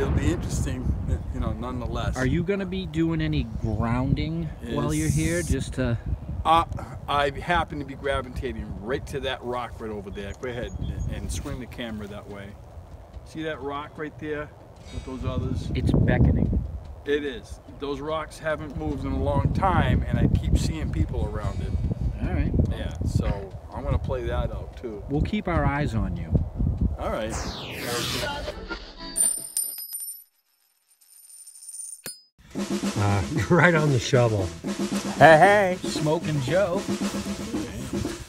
it'll be interesting, you know, nonetheless. Are you going to be doing any grounding while you're here, just to... I happen to be gravitating right to that rock right over there. Go ahead and swing the camera that way. See that rock right there with those others? It's beckoning. It is. Those rocks haven't moved in a long time, and I keep seeing people around it. All right. Yeah, so I'm going to play that out, too. We'll keep our eyes on you. All right. Right on the shovel. Hey, hey. Smoking Joe.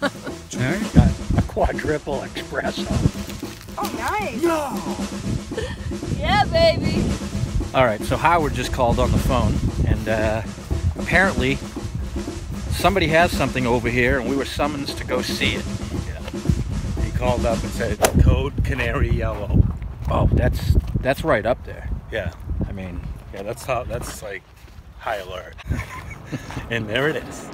All right. Got a quadruple espresso. Oh, nice. No. Yeah, baby. All right, so Howard just called on the phone, and apparently somebody has something over here, and we were summoned to go see it. Yeah. He called up and said, Code Canary Yellow. Oh, that's right up there. Yeah. I mean... yeah, that's how, that's like high alert. And there it is.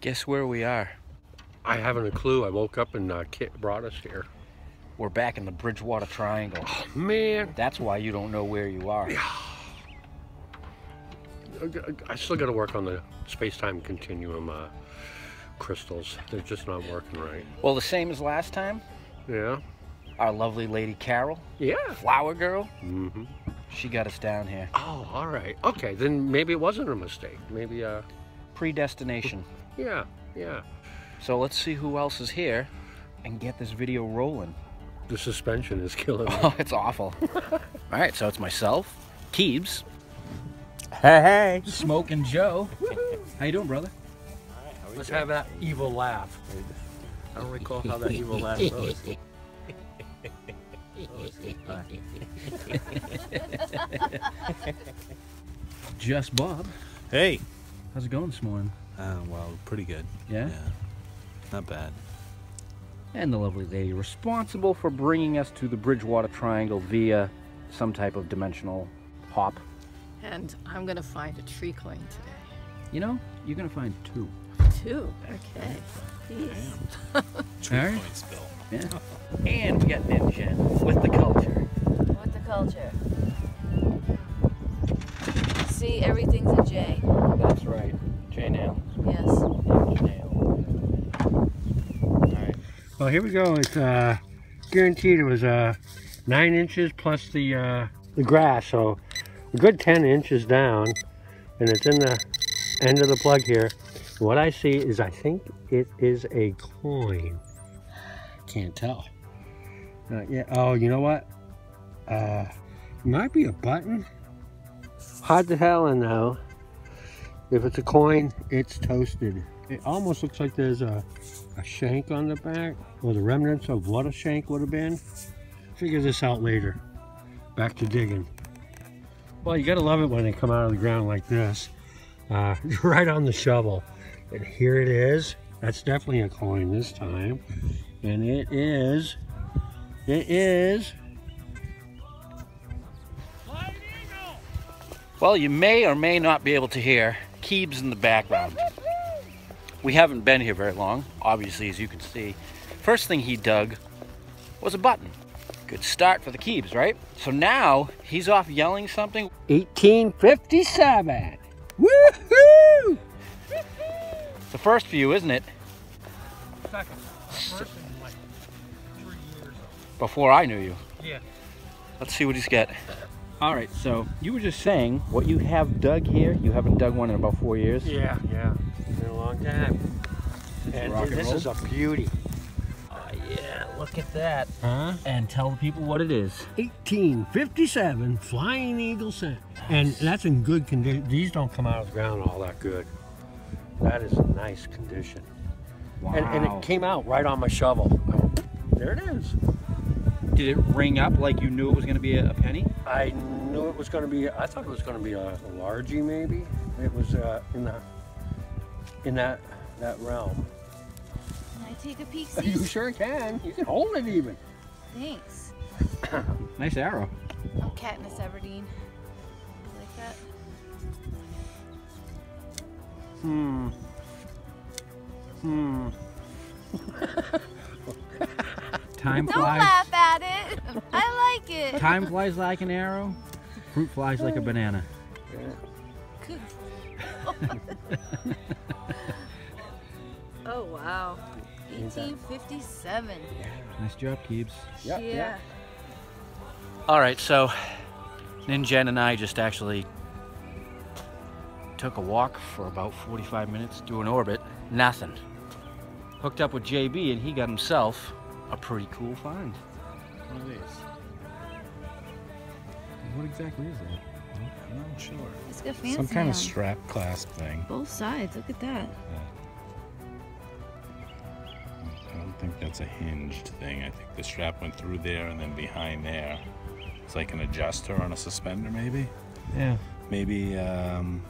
Guess where we are? I haven't a clue. I woke up and Kit brought us here. We're back in the Bridgewater Triangle. Oh, man. That's why you don't know where you are. Yeah. I still got to work on the space-time continuum crystals. They're just not working right. Well, the same as last time. Yeah. Our lovely lady Carol. Yeah. Flower Girl. Mm-hmm. She got us down here. Oh, all right. Okay, then maybe it wasn't a mistake. Maybe predestination. Yeah, yeah. So let's see who else is here and get this video rolling. The suspension is killing me. Oh, it's awful. All right, so it's myself, Keebs. Hey, hey. Smoking Joe. How you doing, brother? All right, how are you Let's doing? Have that evil laugh. I don't recall how that evil laugh goes. Just Bob. Hey. How's it going this morning? Well, pretty good. Yeah? Yeah? Not bad. And the lovely lady responsible for bringing us to the Bridgewater Triangle via some type of dimensional hop. And I'm going to find a tree coin today. You know, you're going to find two. Two? Okay. Damn. Tree coins, Bill. Yeah. And we got Ninja with the culture. With the culture. See, everything's a J. That's right. J-nail. Yes. J-nail. All right. Well, here we go. It's guaranteed. It was 9 inches plus the grass, so a good 10 inches down, and it's in the end of the plug here. What I see is, I think it is a coin. Can't tell. Yeah. Oh, you know what? It might be a button. Hard to tell, and though. If it's a coin, it's toasted. It almost looks like there's a shank on the back, or the remnants of what a shank would have been. Figure this out later. Back to digging. Well, you gotta love it when they come out of the ground like this. Right on the shovel. And here it is. That's definitely a coin this time. And it is. Well, you may or may not be able to hear Keebs in the background. We haven't been here very long, obviously, as you can see. First thing he dug was a button. Good start for the Keebs, right? So now he's off yelling something. 1857. Woohoo! It's the first view, isn't it? Second. First in like 3 years. Before I knew you. Yeah. Let's see what he's got. All right, so you were just saying what you have dug here. You haven't dug one in about 4 years. Yeah, yeah, it's been a long time. And this is a beauty. Oh yeah, look at that. Huh? And tell the people what it is. 1857 Flying Eagle cent. Nice. And that's in good condition. These don't come out of the ground all that good. That is a nice condition. Wow. And it came out right on my shovel. I went, there it is. Did it ring up like you knew it was going to be a penny? I knew it was going to be, I thought it was going to be a largey maybe. It was in that realm. Can I take a peek, see? You sure can. You can hold it even. Thanks. Nice arrow. Oh, Katniss Everdeen. You like that? Hmm. Hmm. Time flies. Don't laugh at it. I like it. Time flies like an arrow. Fruit flies like a banana. Oh wow. 1857. Nice job, Keebs. Yep, yeah. Yep. All right, so Ninjen and I just actually took a walk for about 45 minutes through an orbit. Nothing. Hooked up with JB and he got himself a pretty cool find. What is this? What exactly is that? I'm not sure. It's got fancy. Some kind of strap clasp thing. Both sides, look at that. Yeah. I don't think that's a hinged thing. I think the strap went through there and then behind there. It's like an adjuster on a suspender maybe? Yeah. Maybe one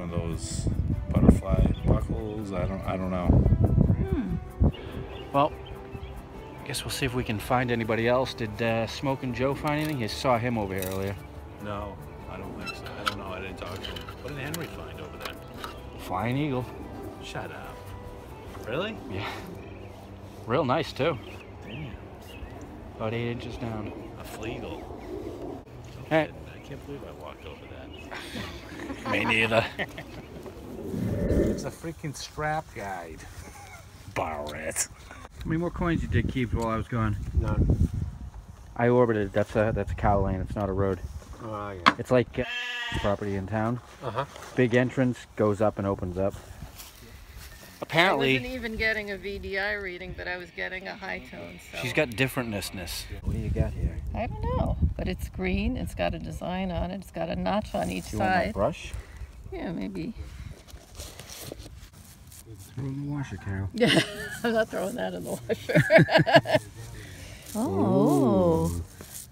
of those butterfly buckles. I don't know. Hmm. Well, I guess we'll see if we can find anybody else. Did Smoke and Joe find anything? You saw him over here earlier. No, I don't think so. I don't know. I didn't talk to him. What did Henry find over there? Flying Eagle. Shut up. Really? Yeah. Real nice too. Damn. About 8 inches down. A fleagle. Hey. I can't believe I walked over that. Me neither. It's a freaking strap guide. Borrow it. How many more coins you did, Keebs, while I was gone? None. I orbited. That's a cow lane. It's not a road. Oh, yeah. It's like property in town. Uh-huh. Big entrance goes up and opens up. Apparently... I wasn't even getting a VDI reading, but I was getting a high tone, so... She's got differentness. What do you got here? I don't know, but it's green. It's got a design on it. It's got a notch on each side. You want my brush? Yeah, maybe. Throw in the washer, Carol. Yeah, I'm not throwing that in the washer. Oh.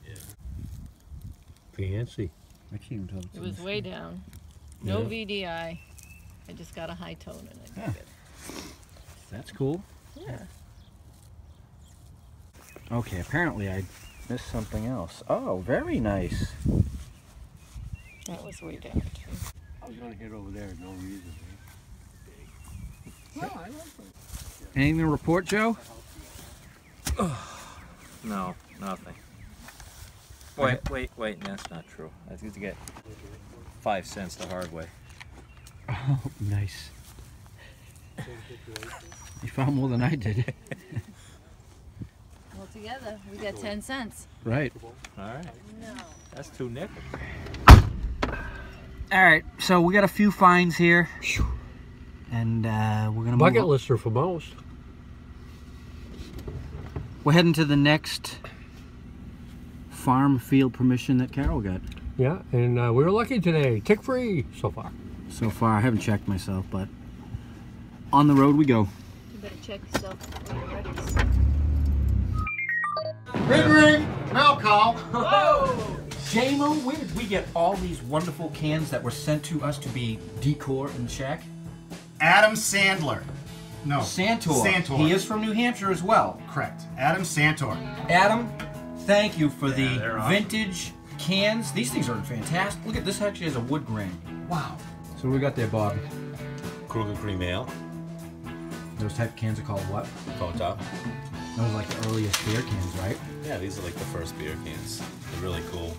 Yeah. Fancy. I can't even tell. It was way down. No VDI. I just got a high tone and I got it. That's cool. Yeah. Okay, apparently I missed something else. Oh, very nice. That was way down too. I was going to hit over there, no reason. No, I like it. Anything to report, Joe? No, nothing. Wait, that's not true. I think to get 5 cents the hard way. Oh, nice. You found more than I did. All together, we got 10 cents. Right. All right. No. That's 2 nickels. All right, so we got a few finds here. And we're going to bucket lister for most. We're heading to the next farm field permission that Carol got. Yeah, and we were lucky today. Tick free so far. So far. I haven't checked myself, but on the road we go. You better check yourself. Ring ring! Now call! Whoa! J-Mo, where did we get all these wonderful cans that were sent to us to be decor in the shack? Adam Sandler. No. Santor. Santor. He is from New Hampshire as well. Correct. Adam Santor. Adam, thank you for the vintage cans. These things are fantastic. Look at this, actually has a wood grain. Wow. So what we got there, Bob? Kruger Cream Ale. Those type of cans are called what? Phone top. Those are like the earliest beer cans, right? Yeah, these are like the first beer cans. They're really cool.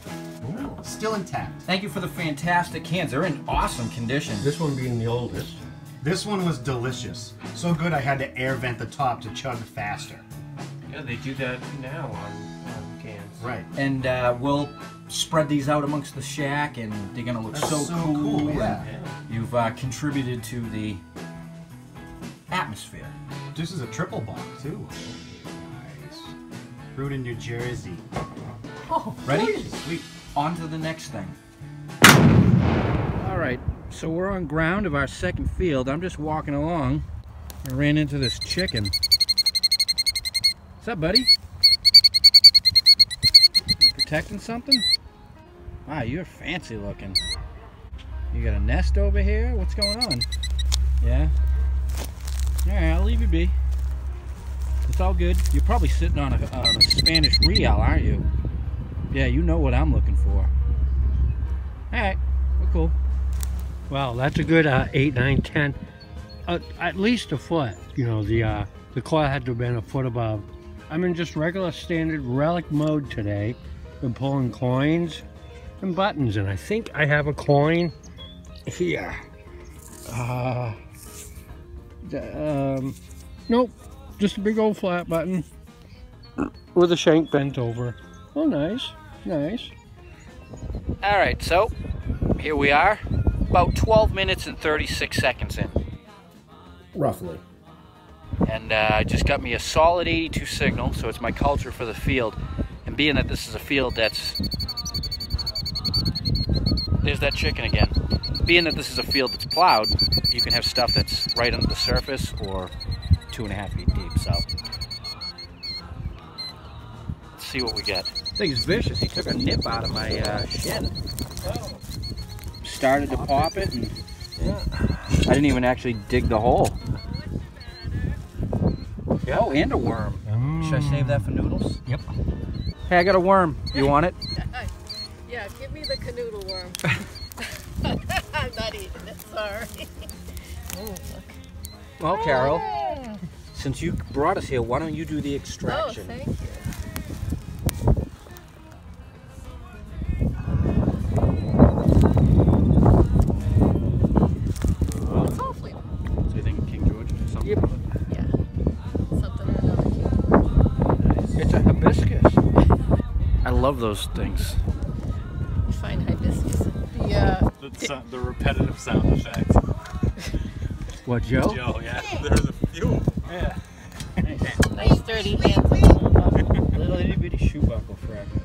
Ooh. Still intact. Thank you for the fantastic cans. They're in awesome condition. This one being the oldest. This one was delicious. So good I had to air vent the top to chug faster. Yeah, they do that now on cans. Right. And we'll spread these out amongst the shack and they're gonna look so cool. Yeah. You've contributed to the atmosphere. This is a triple box too. Nice. Brewed in New Jersey. Oh, ready? Sweet. On to the next thing. All right. So we're on ground of our second field. I'm just walking along. I ran into this chicken. What's up, buddy? You protecting something? Wow, you're fancy looking. You got a nest over here? What's going on? Yeah? Alright, I'll leave you be. It's all good. You're probably sitting on a Spanish real, aren't you? Yeah, you know what I'm looking for. Alright, we're cool. Well, that's a good 8, 9, 10, at least a foot. You know, the claw had to have been a foot above. I'm in just regular standard relic mode today. Been pulling coins and buttons, and I think I have a coin here. Nope, just a big old flat button with a shank bent over. Oh, nice, nice. All right, so here we are, about 12 minutes and 36 seconds in. Roughly. And I just got me a solid 82 signal, so it's my culture for the field. And being that this is a field that's... There's that chicken again. Being that this is a field that's plowed, you can have stuff that's right under the surface or 2.5 feet deep, so. Let's see what we get. Thing's vicious. He took a nip out of my shin. Oh. Started to pop it, and yeah. I didn't even actually dig the hole. Yep. Oh, and a worm. Should I save that for noodles? Yep. Hey, I got a worm. You want it? Yeah, give me the canoodle worm. I'm not eating it, sorry. Ooh, look. Well, Carol, since you brought us here, why don't you do the extraction? Oh, thank you. It's awfully. So you think King George or something? Yep. Yeah. Something or another King George. It's a hibiscus. I love those things. The repetitive sound effects. What, Joe? Joe, yeah. They're the fuel. Yeah. Nice sturdy hands. Little itty bitty shoe buckle fragment.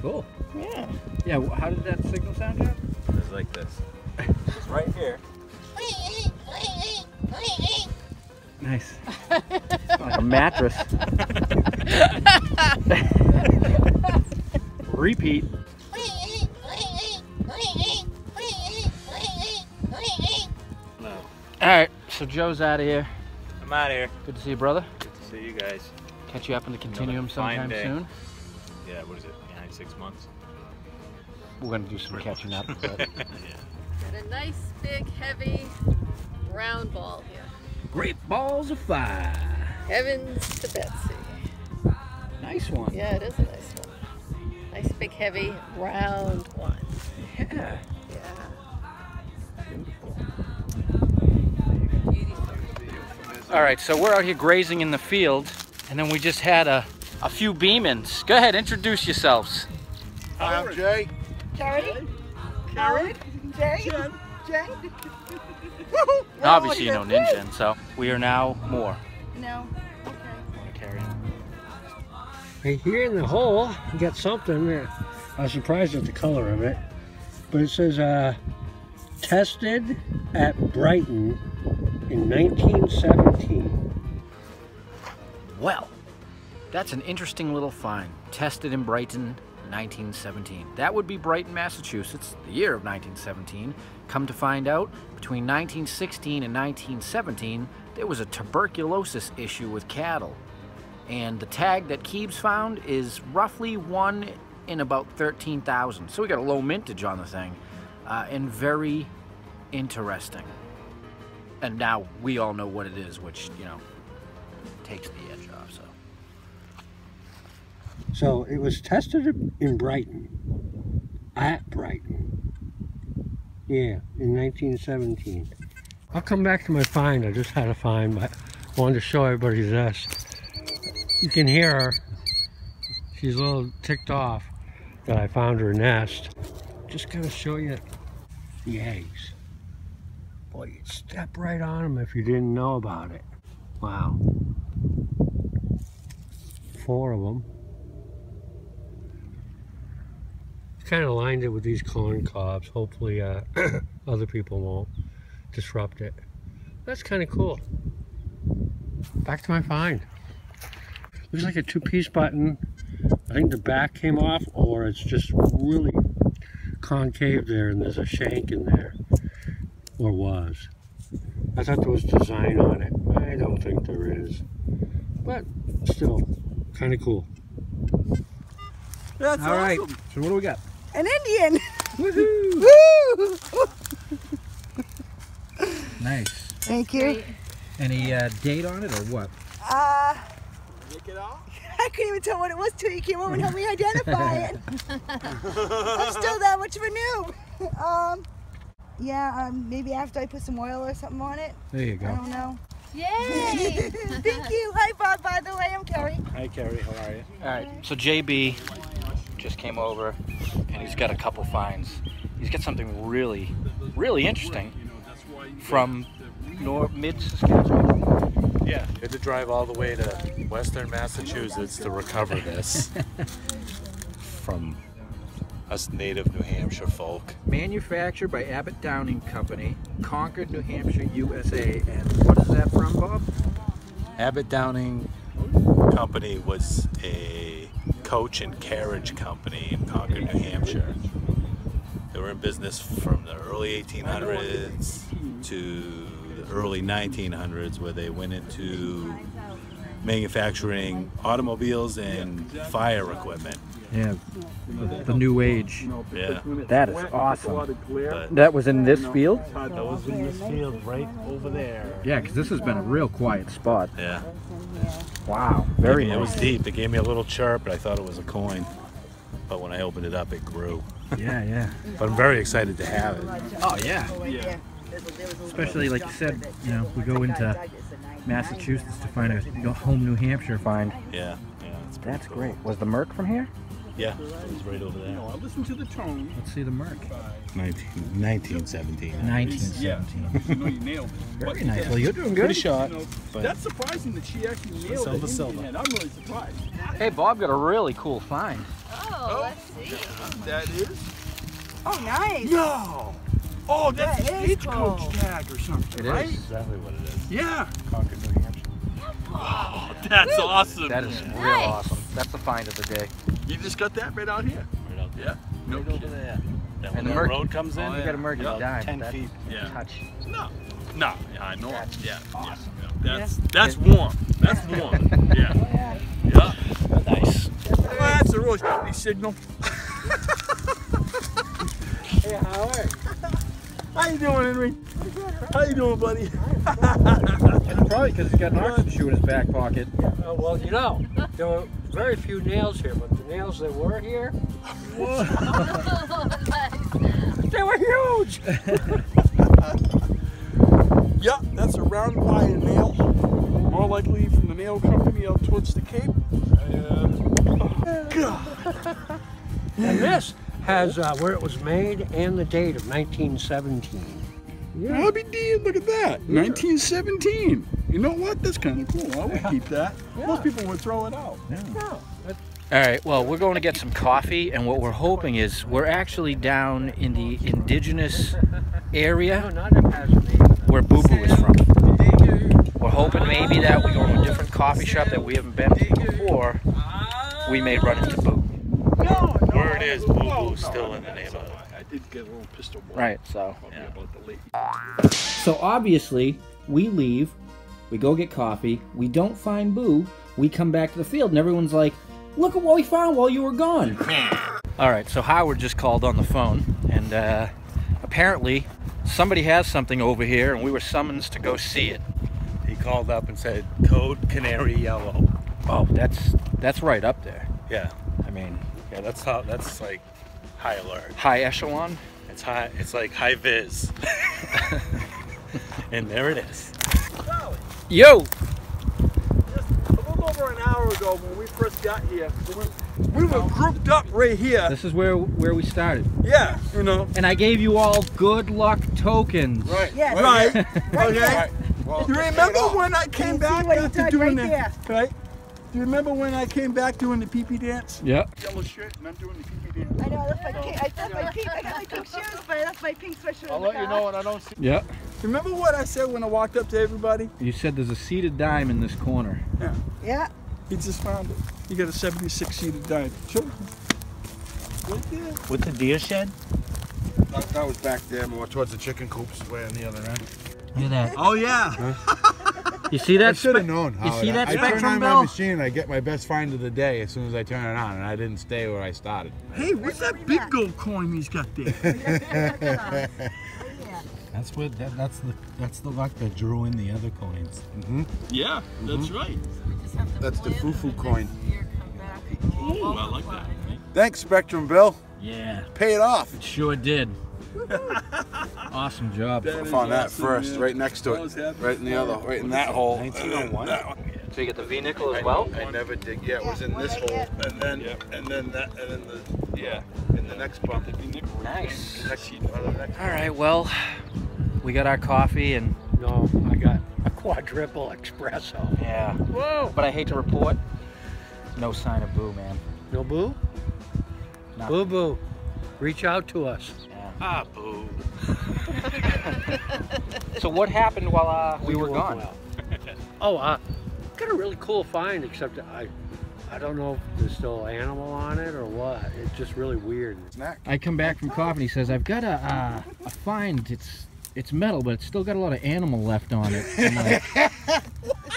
Cool. Yeah. Yeah, well, how did that signal sound, Joe? It was like this. It's right here. Nice. Like a mattress. Repeat. Alright, so Joe's out of here. I'm out of here. Good to see you, brother. Good to see you guys. Catch you up in the continuum sometime soon. Yeah, what is it, 9, 6 months? We're going to do some catching up. But... yeah. Got a nice, big, heavy, round ball here. Great balls of fire. Heavens to Betsy. Nice one. Yeah, it is a nice one. Nice, big, heavy, round one. Yeah. Alright, so we're out here grazing in the field, and then we just had a few beamins. Go ahead, introduce yourselves. Hi, I'm Jay. Jay. Carrie. Jay. Jay. Obviously, you know Ninja, so we are now more. No. Okay. Hey, here in the hole, you got something. I was surprised at the color of it, but it says, tested at Brighton in 1917. Well, that's an interesting little find. Tested in Brighton, 1917. That would be Brighton, Massachusetts, the year of 1917. Come to find out, between 1916 and 1917, there was a tuberculosis issue with cattle. And the tag that Keebs found is roughly 1 in about 13,000. So we got a low mintage on the thing. And very interesting. And now we all know what it is, which, you know, takes the edge off, so. So it was tested in Brighton, at Brighton. Yeah, in 1917. I'll come back to my find. I just had a find, but I wanted to show everybody this. You can hear her. She's a little ticked off that I found her nest. Just gonna show you the eggs. Boy, you'd step right on them if you didn't know about it. Wow. 4 of them. kind of lined it with these corn cobs. Hopefully other people won't disrupt it. That's kind of cool. Back to my find. Looks like a two-piece button. I think the back came off, or it's just really concave there and there's a shank in there, or was. I thought there was design on it. I don't think there is, but still kind of cool. That's all right. Awesome. So what do we got? An Indian. Woohoo! Woo! Nice. Thank you. Any date on it or what? Look it up. I couldn't even tell what it was till you came over and helped me identify it. I'm still that much of a noob. Maybe after I put some oil or something on it. There you go. I don't know. Yay! Thank you. Hi, Bob, by the way. I'm Carrie. Hi, Carrie. How are you? All right. So JB just came over, and he's got a couple finds. He's got something really, really interesting from mid-Saskatchewan. Yeah, had to drive all the way to western Massachusetts to recover this from us native New Hampshire folk. Manufactured by Abbott Downing Company, Concord, New Hampshire, USA. And what is that from, Bob? Abbott Downing Company was a coach and carriage company in Concord, New Hampshire. They were in business from the early 1800s to the early 1900s, where they went into manufacturing automobiles and fire equipment. Yeah, the new age. Yeah. That is awesome. But that was in this field? That was in this field right over there. Yeah, because this has been a real quiet spot. Yeah. Wow, very nice. It was deep. It gave me a little chirp, but I thought it was a coin. But when I opened it up, it grew. Yeah, yeah. But I'm very excited to have it. Oh, yeah. Yeah. Especially, like you said, you know, we go into Massachusetts to find a home New Hampshire find. Yeah, yeah. That's cool. Great. Was the Merc from here? Yeah, it was right over there. Listen to the tone. Let's see the Merc. 1917. 1917. Yeah, you nailed it. Very nice. Well, you're doing good. Pretty shot. That's surprising that she actually nailed it. And I'm really surprised. Hey, Bob got a really cool find. Oh, let's see. That is? Oh, nice. No. Oh, that's a stagecoach tag or something, right? It is exactly what it is. Yeah. Concord, New Hampshire. Wow, that's awesome. That is real awesome. That's the find of the day. You just got that right out here. Right out there. Yeah. No right over there. That when the road comes in, you got a Merc at dime. 10 feet. Yeah. Touch. No. No. I know. That's awesome. Yeah. That's warm. That's warm. Yeah. Oh, yeah. Yeah. Nice. Well, that's a real company signal. Hey, how are you? How you doing, Henry? How you doing, buddy? It's probably because he's got an oxen shoe in his back pocket. Well, you know, there were very few nails here, but the nails that were here, they were huge! Yeah, that's a round wire nail. More likely from the nail company out towards the Cape. Oh, God. And this has where it was made and the date of 1917. Yeah. I'll be damned, look at that. Yeah. 1917. You know what? That's kind of cool. I would keep that. Yeah. Most people would throw it out. Yeah. Yeah. All right, well, we're going to get some coffee, and what we're hoping is we're actually down in the indigenous area where Boo Boo is from. We're hoping maybe that we go to a different coffee shop that we haven't been to before. We may run into Boo. Word is Boo Boo's still in the neighborhood. I did get a little pistol ball. Right, so. Yeah. So obviously, we leave, we go get coffee, we don't find Boo, we come back to the field, and everyone's like, look at what we found while you were gone. All right, so Howard just called on the phone, and apparently somebody has something over here, and we were summoned to go see it. He called up and said, Code Canary Yellow. Oh, that's right up there. Yeah. I mean... Yeah, that's like high alert. High echelon? It's high, it's like high viz. And there it is. Yo! Just a little over an hour ago when we first got here, we were grouped up right here. This is where we started. Yeah, you know. And I gave you all good luck tokens. Right. Yeah. Right. Okay. Right. Well, you remember when I came back after doing that? Right? Do you remember when I came back doing the pee-pee dance? Yeah. Yellow shirt, and I'm doing the pee-pee dance. I know, I left my pink, I got my pink shoes, but I left my pink sweatshirt. I'll let you know when I don't see. Yeah. Remember what I said when I walked up to everybody? You said there's a seated dime in this corner. Yeah. Yeah. He just found it. He got a 76 seated dime. Sure. Right there. With the deer shed? That was back there, more towards the chicken coops, way on the other end. Look at that. Oh, yeah. Huh? You see that? I should have known. How you see that spectrum bell? I turn on my machine and I get my best find of the day as soon as I turn it on, and I didn't stay where I started. Hey, what's that big gold coin he's got there? That's what. That's the luck that drew in the other coins. Mm-hmm. Yeah, mm-hmm. That's right. That's the foo-foo coin. Ooh, I like that. Thanks, Spectrum Bill. Yeah. Pay it off. It sure did. Awesome job. I found that first, right next to it, right in the other, right in that hole. 1901. So you get the V nickel as well. I never did. Yeah, it was in this hole, and then that, and then the in the next bump. Nice. All right. Well, we got our coffee, and no, I got a quadruple espresso. Yeah. Whoa. But I hate to report, no sign of Boo, man. No Boo. Boo Boo, reach out to us. Ah, Boo. So what happened while we were gone? Well. Oh, got a really cool find, except I don't know if there's still animal on it or what. It's just really weird. I come back from coffee and he says, I've got a find. It's metal, but it's still got a lot of animal left on it.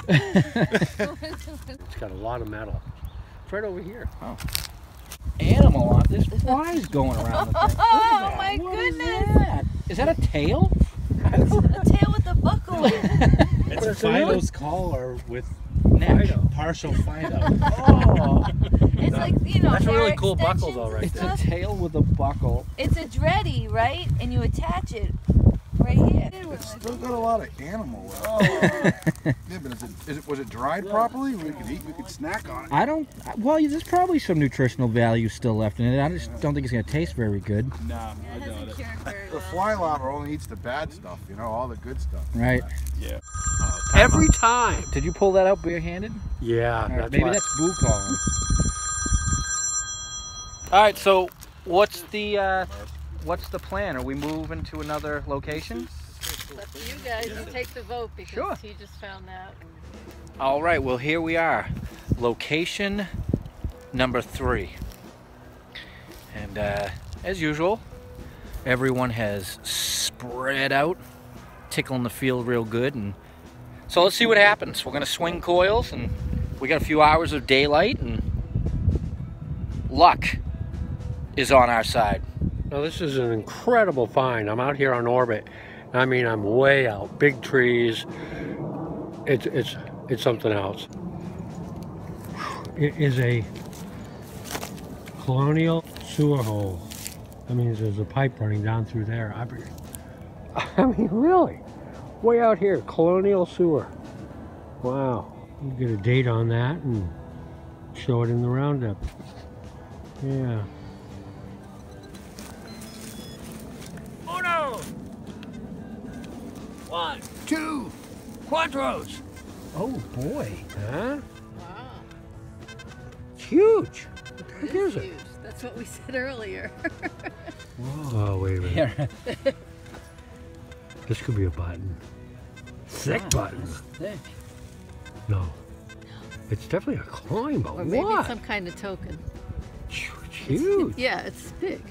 It's got a lot of metal. It's right over here. Oh. Animal on this flies going around the thing. Oh my goodness! What is that? Is that a tail? It's a tail with a buckle. It's a Fido's collar with neck. Partial Fido. Oh. It's like, you know, that's a really cool buckle though, right there. It's a tail with a buckle. It's a dready, right? And you attach it right here. It's still got a lot of animal. Oh. Yeah, but was it dried properly? We could eat, we could snack on it. I don't. Well, there's probably some nutritional value still left in it. I just don't think it's gonna taste very good. No, I doubt it. The fly lobber only eats the bad stuff, you know, all the good stuff. Right. Yeah. Every time. Did you pull that out barehanded? Yeah. Right, maybe that's Boo calling. All right. So, what's the plan? Are we moving to another location? It's up to you guys. You take the vote because he just found that. All right. Well, here we are. Location number 3. And as usual, everyone has spread out, tickling the field real good. And so let's see what happens. We're going to swing coils, and we got a few hours of daylight, and luck is on our side. Now, this is an incredible find. I'm out here on orbit. I mean, I'm way out. Big trees. It's something else. It is a colonial sewer hole. I mean, there's a pipe running down through there. I mean, really, way out here, colonial sewer. Wow. We'll get a date on that and show it in the roundup. Yeah. One, two, cuatros. Oh boy, huh? Wow. It's huge. What the heck is it? Huge. That's what we said earlier. Whoa. Oh, wait a minute. This could be a button. Thick button. Thick. No. It's definitely a climb, but or maybe some kind of token. It's huge. Yeah, it's big.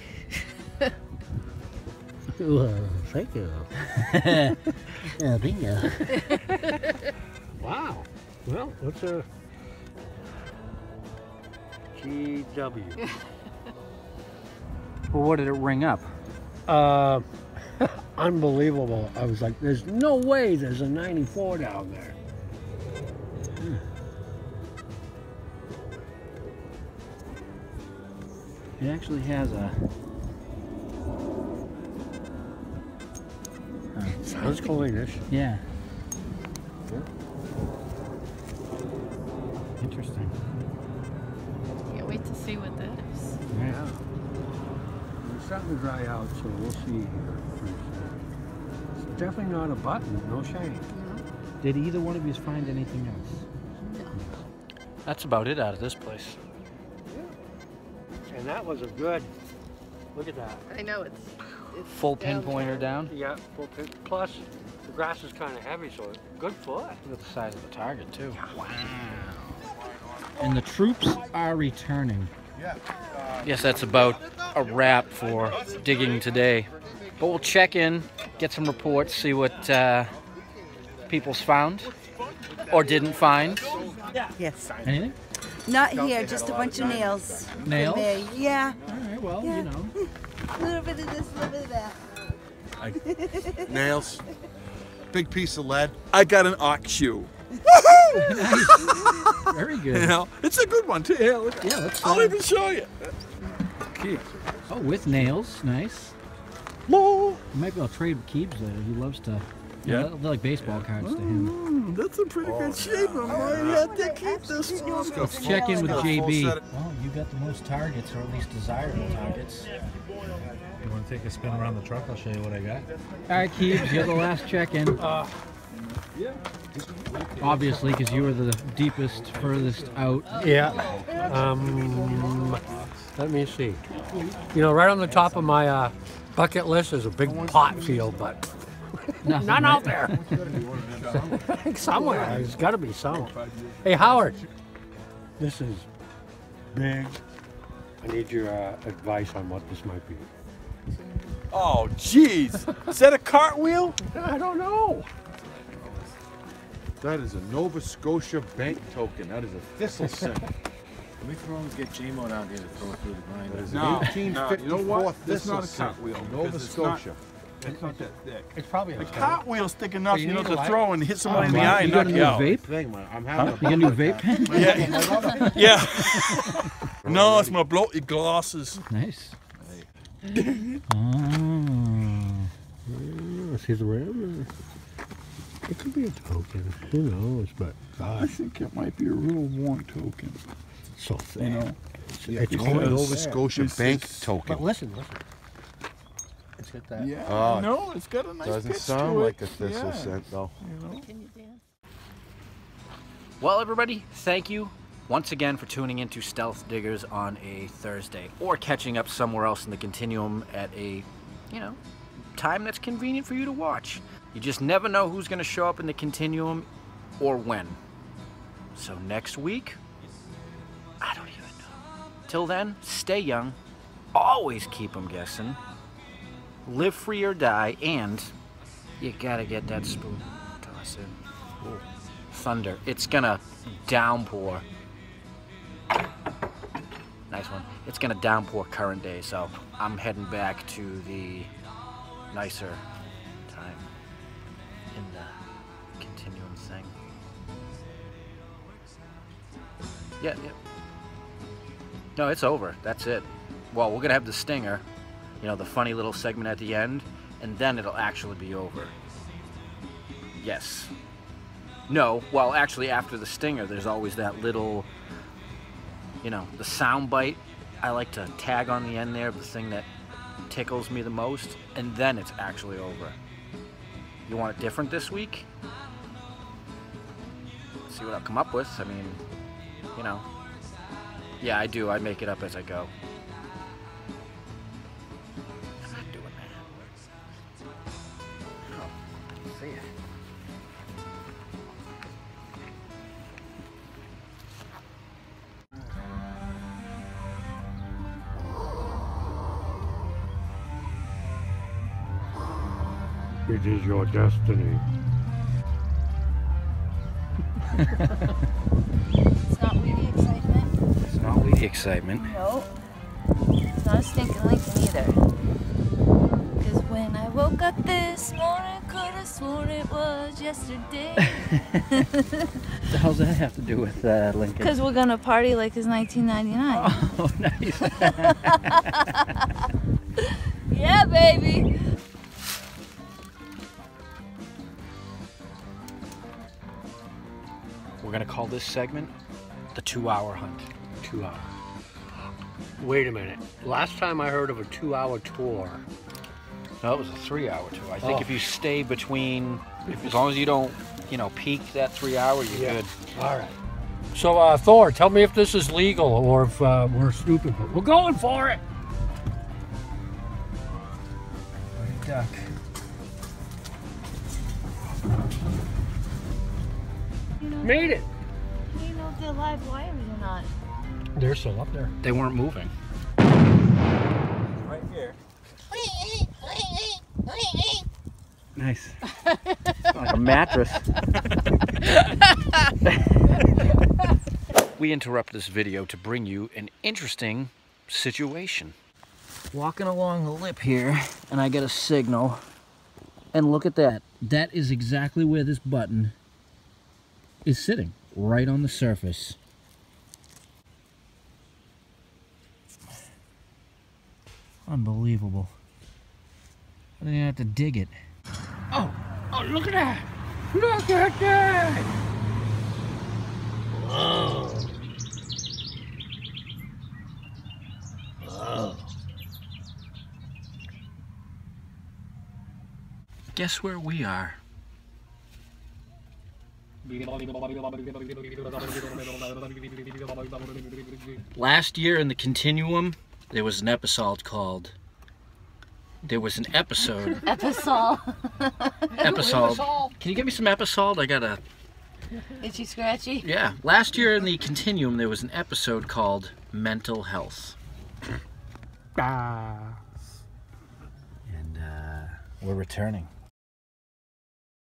Thank you. Bingo. Wow. Well, what's a GW? Well, what did it ring up? Unbelievable. I was like, there's no way there's a 94 down there. It actually has a... Sounds colonial. Yeah. Interesting. Can't wait to see what that is. Yeah. It's starting to dry out, so we'll see here. It's definitely not a button, no shade. No. Did either one of you find anything else? No. That's about it out of this place. Yeah. And that was a good, look at that. I know, it's full pinpointer down. Yeah, full pin, plus the grass is kind of heavy, so good foot. Look at the size of the target too. Wow. And the troops are returning. Yes, that's about a wrap for digging today. But we'll check in, get some reports, see what people's found or didn't find. Yes. Anything? Not here, just a bunch of nails. Nails? Yeah. All right, well, yeah. You know. A little bit of this, a little bit of that. Nails. Big piece of lead. I got an ox shoe. Nice. Very good. You know, it's a good one too. Yeah, I'll even show you. Okay. Oh, with nails, nice. More. Maybe I'll trade with Keebs later. He loves to. Yeah. They're like baseball cards to him. That's a pretty good shape. I'm going to have to keep this one. Let's check in with JB. Well, you got the most targets, or at least desirable targets. You want to take a spin around the truck? I'll show you what I got. All right, Keebs, you're the last check-in. Yeah. Obviously, because you were the deepest, furthest out. Yeah. Let me see. You know, right on the top of my bucket list is a big pot field, but none out there. Somewhere. There's got to be some. Hey, Howard. This is big. I need your advice on what this might be. Oh, jeez. Is that a cartwheel? I don't know. That is a Nova Scotia bank token. That is a thistle cent. Let me throw and get J-Mo down here to throw it through the grind. That is an 1854 thistle cent. Nova Scotia. It's not that thick. It's probably a cartwheel thick enough, you know, to throw and hit somebody in the eye and knock you out. You got a new vape? I'm having a vape pen? Yeah. Yeah. No, it's my bloated glasses. Nice. He's around. It could be a token, who knows, but God. I think it might be a real worn token. So thin. You know, it's called a Nova Scotia bank token. But listen. It's got that. Yeah. No, it's got a nice pitch to it. Doesn't sound like a thistle cent, though. You know? Can you dance? Well, everybody, thank you once again for tuning into Stealth Diggers on a Thursday, or catching up somewhere else in the continuum at a, you know, time that's convenient for you to watch. You just never know who's going to show up in the continuum or when. So next week, I don't even know. Till then, stay young, always keep them guessing, live free or die, and you gotta get that spoon toss in. Ooh. Thunder. It's gonna downpour. Nice one. It's gonna downpour current day, so I'm heading back to the nicer time in the continuum thing. Yeah. No, it's over. That's it. Well, we're gonna have the stinger, you know, the funny little segment at the end, and then it'll actually be over. Yes. No, well, actually, after the stinger, there's always that little, you know, the sound bite. I like to tag on the end there of the thing that tickles me the most, and then it's actually over. You want it different this week? Let's see what I'll come up with. I mean, you know. Yeah, I do. I make it up as I go. I'm not doing that. Oh, see ya. It is your destiny. It's not really excitement. It's not really excitement. No. It's not a stinking Lincoln either. Because when I woke up this morning, could have sworn it was yesterday. What the hell does that have to do with Lincoln? Because we're going to party like it's 1999. Oh, nice. Yeah, baby. We're gonna call this segment the 2-hour hunt. 2 hours. Wait a minute. Last time I heard of a 2-hour tour. No, it was a 3-hour tour. I think if you stay between, as long as you don't, you know, peak that 3 hour, you're good. All right. So Thor, tell me if this is legal or if we're stupid, but we're going for it. Right, duck. You know, made it. Do you know if they're live wires or not? They're still up there. They weren't moving. Right here. Nice. Like a mattress. We interrupt this video to bring you an interesting situation. Walking along the lip here, and I get a signal. And look at that. That is exactly where this button is sitting, right on the surface. Unbelievable. And then you have to dig it. Oh, oh, look at that! Look at that! Whoa. Whoa. Guess where we are? Last year in the Continuum, there was an episode called... Episode. Can you give me some episode? I got a... Itchy scratchy? Yeah. Last year in the Continuum, there was an episode called Mental Health. And we're returning.